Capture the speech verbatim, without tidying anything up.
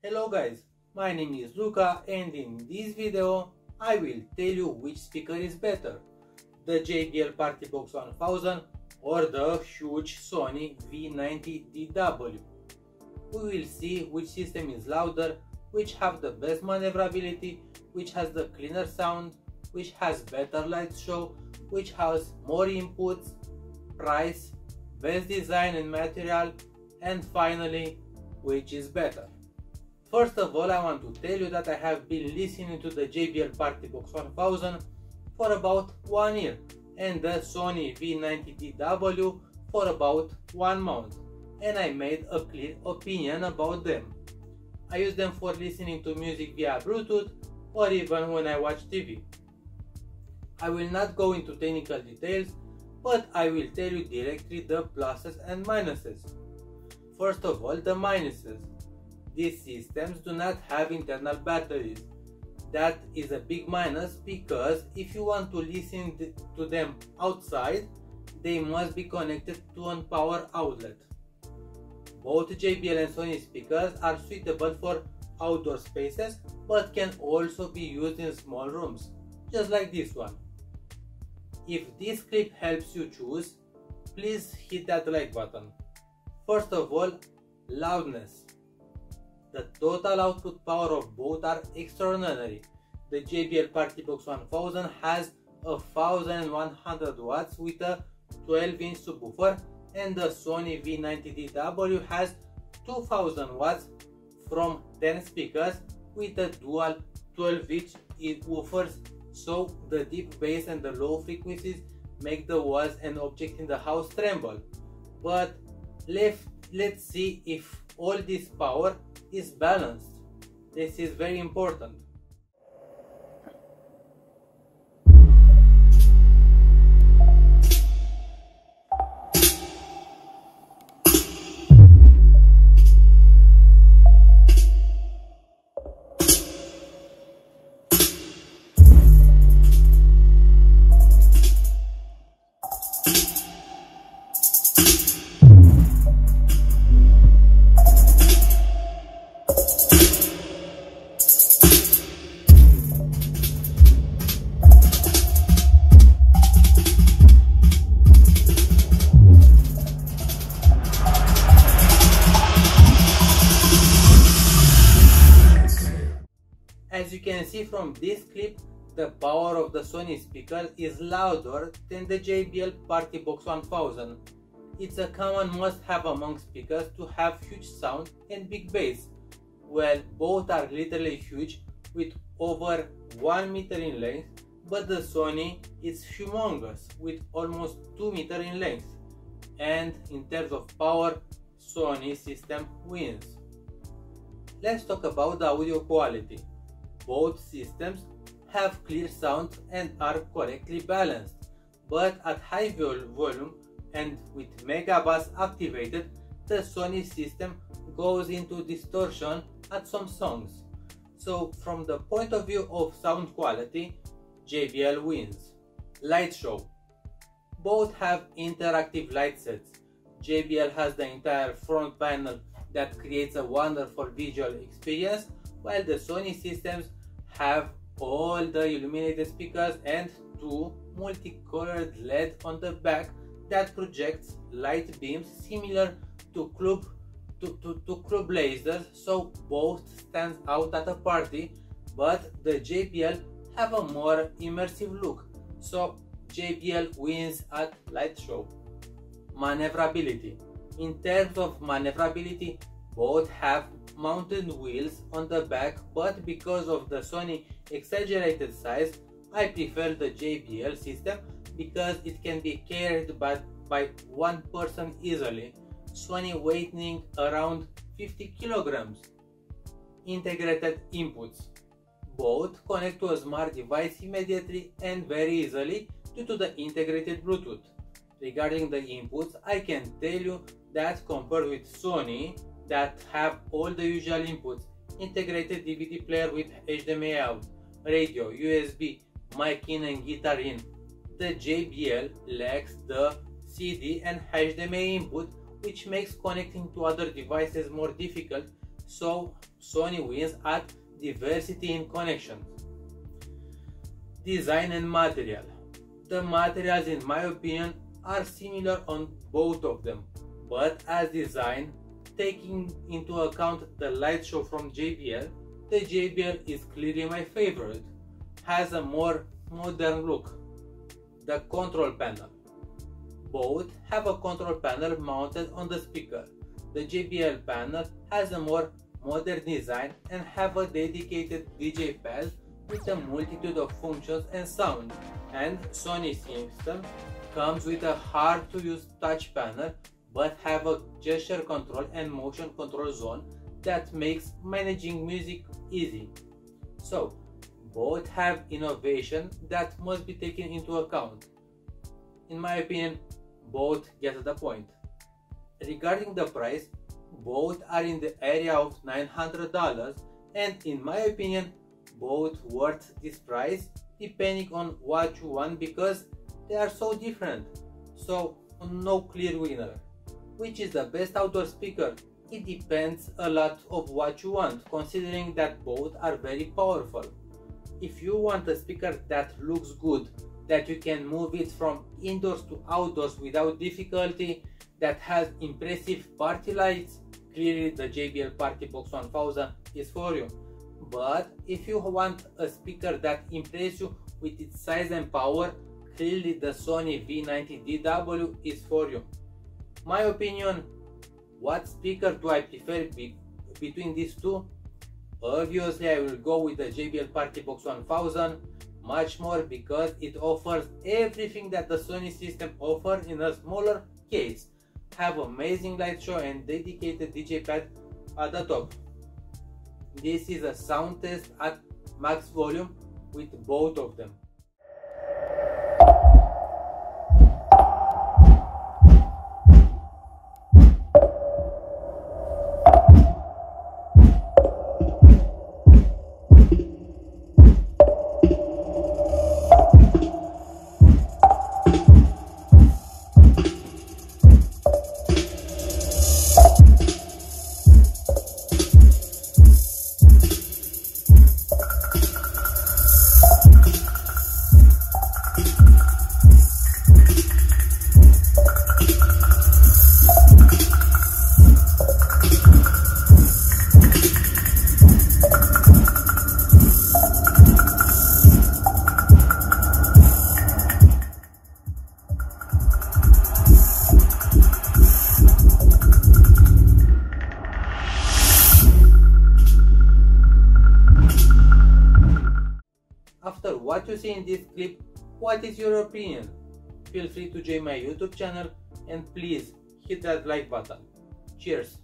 Hello guys, my name is Luca and in this video I will tell you which speaker is better, the J B L Partybox one thousand or the huge Sony V ninety D W. We will see which system is louder, which have the best maneuverability, which has the cleaner sound, which has better light show, which has more inputs, price, best design and material, and finally which is better. First of all, I want to tell you that I have been listening to the J B L Partybox one thousand for about one year and the Sony V ninety D W for about one month, and I made a clear opinion about them. I use them for listening to music via Bluetooth or even when I watch T V. I will not go into technical details, but I will tell you directly the pluses and minuses. First of all, the minuses. These systems do not have internal batteries. That is a big minus because if you want to listen to them outside, they must be connected to a power outlet. Both J B L and Sony speakers are suitable for outdoor spaces but can also be used in small rooms, just like this one. If this clip helps you choose, please hit that like button. First of all, loudness. The total output power of both are extraordinary. The J B L Partybox one thousand has one thousand one hundred watts with a twelve inch subwoofer and the Sony V ninety D W has two thousand watts from ten speakers with a dual twelve inch woofers, so the deep bass and the low frequencies make the walls and objects in the house tremble. But left, let's see if all this power is balanced. This is very important. As you can see from this clip, the power of the Sony speaker is louder than the J B L Partybox one thousand. It's a common must-have among speakers to have huge sound and big bass. Well, both are literally huge with over one meter in length, but the Sony is humongous with almost two meter in length. And in terms of power, Sony system wins. Let's talk about the audio quality. Both systems have clear sound and are correctly balanced, but at high vol volume and with megabass activated, the Sony system goes into distortion at some songs. So from the point of view of sound quality, J B L wins. Light show. Both have interactive light sets. J B L has the entire front panel that creates a wonderful visual experience, while the Sony systems have all the illuminated speakers and two multicolored L E D on the back that projects light beams similar to club, to, to, to club lasers, so both stand out at a party, but the J B L have a more immersive look, so J B L wins at light show. Maneuverability. In terms of maneuverability, both have mounted wheels on the back, but because of the Sony exaggerated size, I prefer the J B L system because it can be carried by, by one person easily, Sony weighing around fifty kilograms. Integrated inputs. Both connect to a smart device immediately and very easily due to the integrated Bluetooth. Regarding the inputs, I can tell you that compared with Sony, that have all the usual inputs, integrated D V D player with H D M I out, radio, U S B, mic in and guitar in, the J B L lacks the C D and H D M I input, which makes connecting to other devices more difficult, so Sony wins at diversity in connection. Design and material. The materials, in my opinion, are similar on both of them, but as design, taking into account the light show from J B L, the J B L is clearly my favorite, has a more modern look. The control panel. Both have a control panel mounted on the speaker. The J B L panel has a more modern design and have a dedicated D J pad with a multitude of functions and sound, and Sony's system comes with a hard to use touch panel but have a gesture control and motion control zone that makes managing music easy. So both have innovation that must be taken into account. In my opinion, both get the point. Regarding the price, both are in the area of nine hundred dollars, and in my opinion, both worth this price depending on what you want, because they are so different. So no clear winner. Which is the best outdoor speaker? It depends a lot of what you want, considering that both are very powerful. If you want a speaker that looks good, that you can move it from indoors to outdoors without difficulty, that has impressive party lights, clearly the J B L Partybox one thousand is for you. But if you want a speaker that impresses you with its size and power, clearly the Sony V ninety D W is for you. My opinion, what speaker do I prefer be between these two? Obviously, I will go with the J B L Partybox one thousand, much more because it offers everything that the Sony system offers in a smaller case. Have amazing light show and dedicated D J pad at the top. This is a sound test at max volume with both of them. After what you see in this clip, what is your opinion? Feel free to join my YouTube channel and please hit that like button. Cheers!